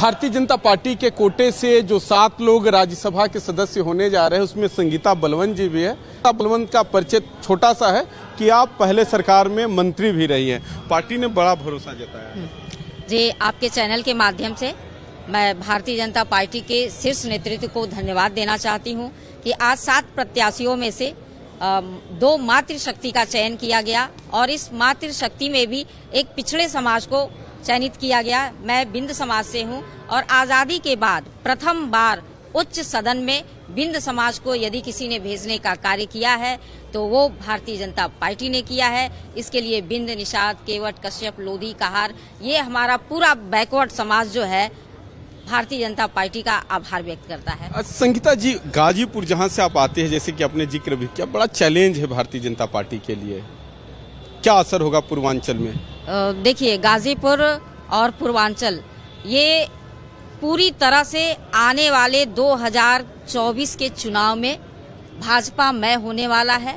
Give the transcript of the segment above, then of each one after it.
Bharatiya Janata party के कोटे से जो 7 लोग राज्यसभा के सदस्य होने जा रहे हैं उसमें संगीता बलवंत जी भी है। संगीता बलवंत का परिचय छोटा सा है कि आप पहले सरकार में मंत्री भी रही हैं। पार्टी ने बड़ा भरोसा जताया जी। आपके चैनल के माध्यम से मैं भारतीय जनता पार्टी के शीर्ष नेतृत्व को धन्यवाद देना चाहती हूँ कि आज 7 प्रत्याशियों में से 2 मातृशक्ति का चयन किया गया और इस मातृशक्ति में भी एक पिछड़े समाज को चयनित किया गया। मैं बिंद समाज से हूं और आज़ादी के बाद प्रथम बार उच्च सदन में बिंद समाज को यदि किसी ने भेजने का कार्य किया है तो वो भारतीय जनता पार्टी ने किया है। इसके लिए बिंद, निषाद, केवट, कश्यप, लोधी, कहार, ये हमारा पूरा बैकवर्ड समाज जो है भारतीय जनता पार्टी का आभार व्यक्त करता है। संगीता जी, गाजीपुर जहां से आप आते हैं, जैसे कि आपने जिक्र भी किया, बड़ा चैलेंज है भारतीय जनता पार्टी के लिए, क्या असर होगा पूर्वांचल में? देखिए, गाजीपुर और पूर्वांचल ये पूरी तरह से आने वाले 2024 के चुनाव में भाजपा में होने वाला है।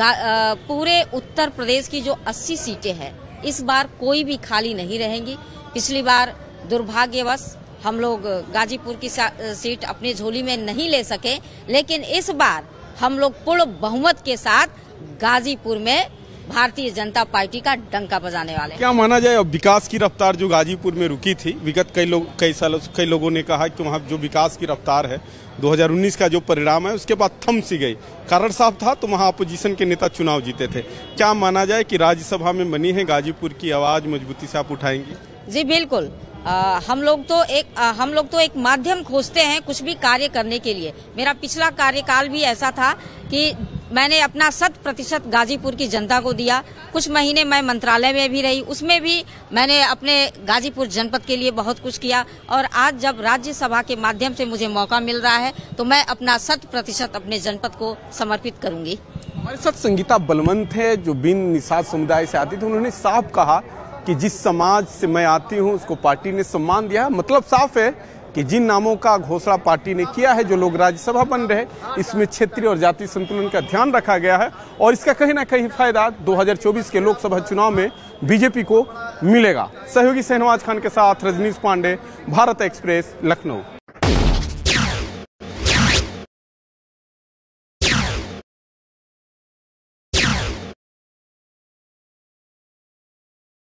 पूरे उत्तर प्रदेश की जो 80 सीटें हैं इस बार कोई भी खाली नहीं रहेंगी। पिछली बार दुर्भाग्यवश हम लोग गाजीपुर की सीट अपनी झोली में नहीं ले सके, लेकिन इस बार हम लोग पूर्ण बहुमत के साथ गाजीपुर में भारतीय जनता पार्टी का डंका बजाने वाले। क्या माना जाए, अब विकास की रफ्तार जो गाजीपुर में रुकी थी विगत कई सालों से कई लोगों ने कहा कि वहाँ जो विकास की रफ्तार है 2019 का जो परिणाम है उसके बाद थम सी गई। कारण साफ था तो वहाँ अपोजिशन के नेता चुनाव जीते थे। क्या माना जाए कि राज्यसभा में बनी है गाजीपुर की आवाज मजबूती से आप उठाएंगी? जी बिल्कुल। हम लोग तो एक माध्यम खोजते हैं कुछ भी कार्य करने के लिए। मेरा पिछला कार्यकाल भी ऐसा था कि मैंने अपना 100% गाजीपुर की जनता को दिया। कुछ महीने मैं मंत्रालय में भी रही, उसमें भी मैंने अपने गाजीपुर जनपद के लिए बहुत कुछ किया। और आज जब राज्यसभा के माध्यम से मुझे मौका मिल रहा है तो मैं अपना 100% अपने जनपद को समर्पित करूंगी। हमारे साथ संगीता बलवंत है जो बिन निषाद समुदाय से आती थी। उन्होंने साफ कहा कि जिस समाज से मैं आती हूं उसको पार्टी ने सम्मान दिया। मतलब साफ है कि जिन नामों का घोषणा पार्टी ने किया है, जो लोग राज्यसभा बन रहे, इसमें क्षेत्रीय और जातीय संतुलन का ध्यान रखा गया है और इसका कहीं ना कहीं फायदा 2024 के लोकसभा चुनाव में बीजेपी को मिलेगा। सहयोगी शहनवाज खान के साथ रजनीश पांडे, भारत एक्सप्रेस, लखनऊ।